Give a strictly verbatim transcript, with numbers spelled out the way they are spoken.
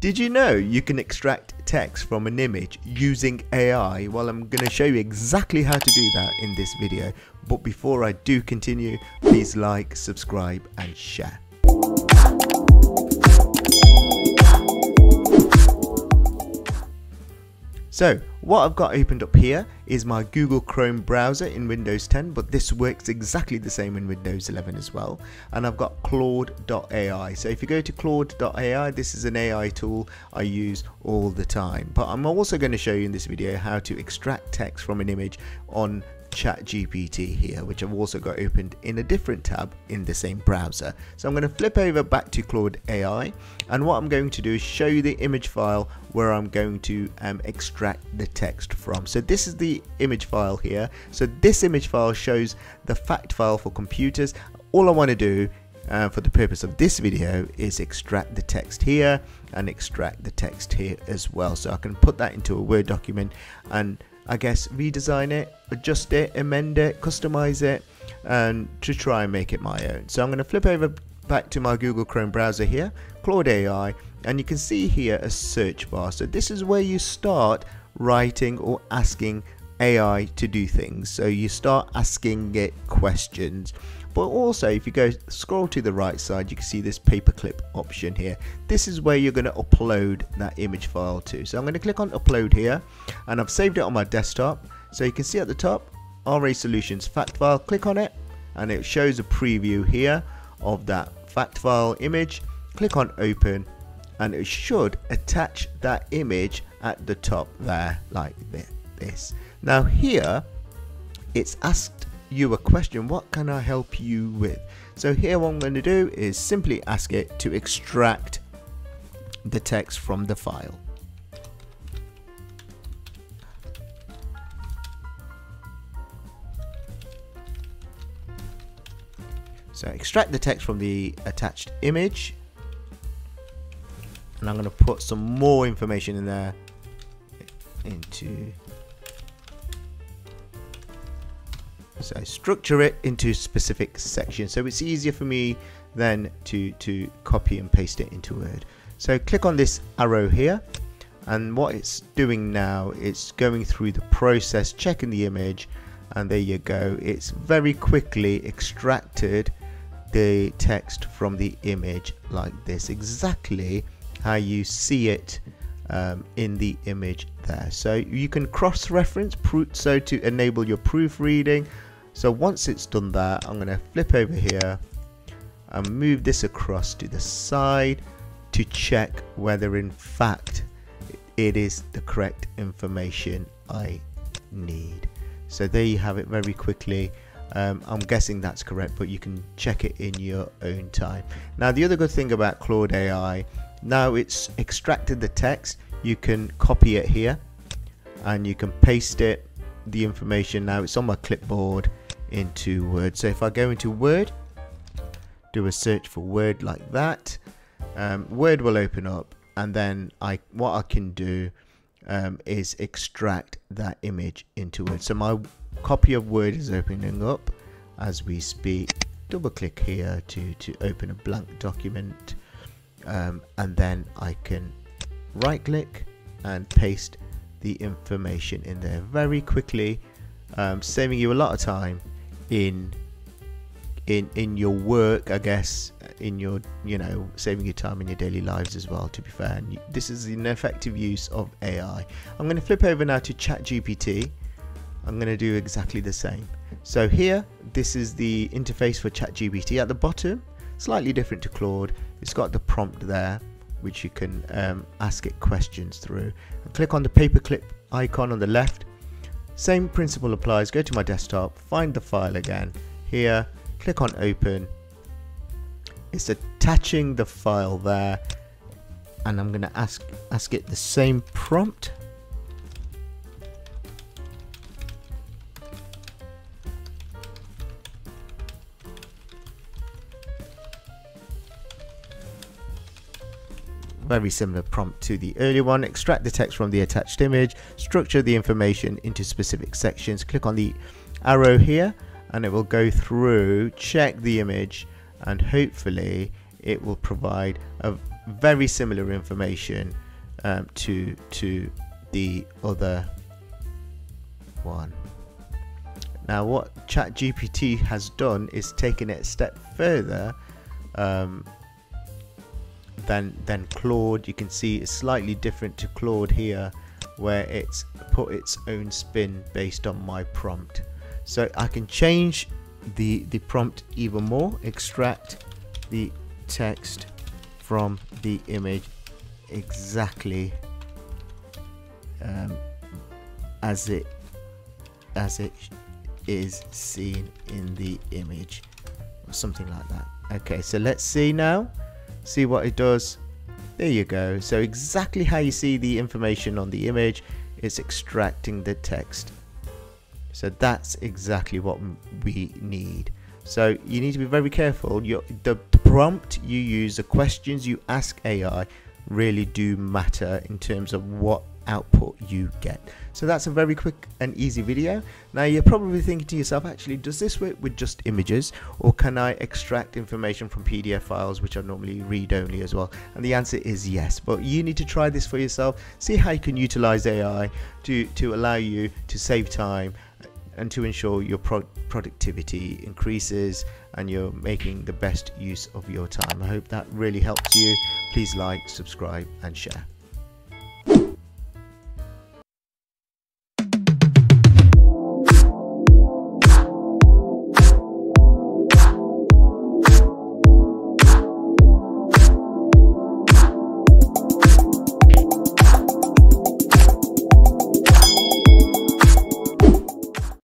Did you know you can extract text from an image using A I? Well, I'm going to show you exactly how to do that in this video. But before I do continue, please like, subscribe and share. So what I've got opened up here is my Google Chrome browser in Windows ten, but this works exactly the same in Windows eleven as well. And I've got Claude dot A I. So if you go to Claude dot A I, this is an A I tool I use all the time. But I'm also going to show you in this video how to extract text from an image on ChatGPT here, which I've also got opened in a different tab in the same browser. So I'm going to flip over back to Claude A I, and what I'm going to do is show you the image file where I'm going to um, extract the text from. So this is the image file here. So this image file shows the fact file for computers. All I want to do Uh, for the purpose of this video is extract the text here and extract the text here as well, so I can put that into a Word document and I guess redesign it, adjust it, amend it, customize it, and to try and make it my own. So I'm going to flip over back to my Google Chrome browser here, Claude A I, and you can see here a search bar. So this is where you start writing or asking A I to do things. So you start asking it questions. But also, if you go scroll to the right side, you can see this paperclip option here. This is where you're going to upload that image file to. So I'm going to click on upload here, and I've saved it on my desktop. So you can see at the top, R A Solutions fact file. Click on it and it shows a preview here of that fact file image. Click on open and it should attach that image at the top there, like this. Now here it's asked you a question, what can I help you with? So here what I'm going to do is simply ask it to extract the text from the file. So extract the text from the attached image, and I'm going to put some more information in there into So structure it into specific sections, so it's easier for me then to, to copy and paste it into Word. So click on this arrow here, and what it's doing now, it's going through the process, checking the image, and there you go. It's very quickly extracted the text from the image like this, exactly how you see it Um, in the image there. So you can cross-reference, so to enable your proofreading. So once it's done that, I'm going to flip over here and move this across to the side to check whether in fact it is the correct information I need. So there you have it, very quickly. Um, I'm guessing that's correct, but you can check it in your own time. Now the other good thing about Claude A I, now it's extracted the text, you can copy it here and you can paste it, the information. Now it's on my clipboard into Word. So if I go into Word, do a search for Word like that, um, Word will open up, and then I what I can do um, is extract that image into Word. So my copy of Word is opening up as we speak. Double click here to, to open a blank document. Um, and then I can right click and paste the information in there very quickly, um, saving you a lot of time in in in your work, I guess, in your you know saving you time in your daily lives as well, to be fair. And this is an effective use of A I. I'm going to flip over now to ChatGPT. I'm going to do exactly the same. So here, this is the interface for ChatGPT at the bottom, slightly different to Claude. It's got the prompt there, which you can um, ask it questions through. And click on the paperclip icon on the left. Same principle applies. Go to my desktop, find the file again here, click on open. It's attaching the file there, and I'm going to ask ask it the same prompt. Very similar prompt to the earlier one. Extract the text from the attached image, structure the information into specific sections. Click on the arrow here and it will go through, check the image, and hopefully it will provide a very similar information um, to to the other one. Now what ChatGPT has done is taken it a step further um, than than Claude. You can see it's slightly different to Claude here, where it's put its own spin based on my prompt. So I can change the the prompt even more. Extract the text from the image exactly um, as it as it is seen in the image, or something like that. Okay, so let's see now, see what it does. There you go. So exactly how you see the information on the image, it's extracting the text. So that's exactly what we need. So you need to be very careful. Your, the prompt you use, the questions you ask A I really do matter in terms of what output you get. So that's a very quick and easy video. Now you're probably thinking to yourself, actually, does this work with just images, or can I extract information from P D F files, which are normally read only as well? And the answer is yes, but you need to try this for yourself. See how you can utilize A I to, to allow you to save time and to ensure your pro productivity increases and you're making the best use of your time. I hope that really helps you. Please like, subscribe and share.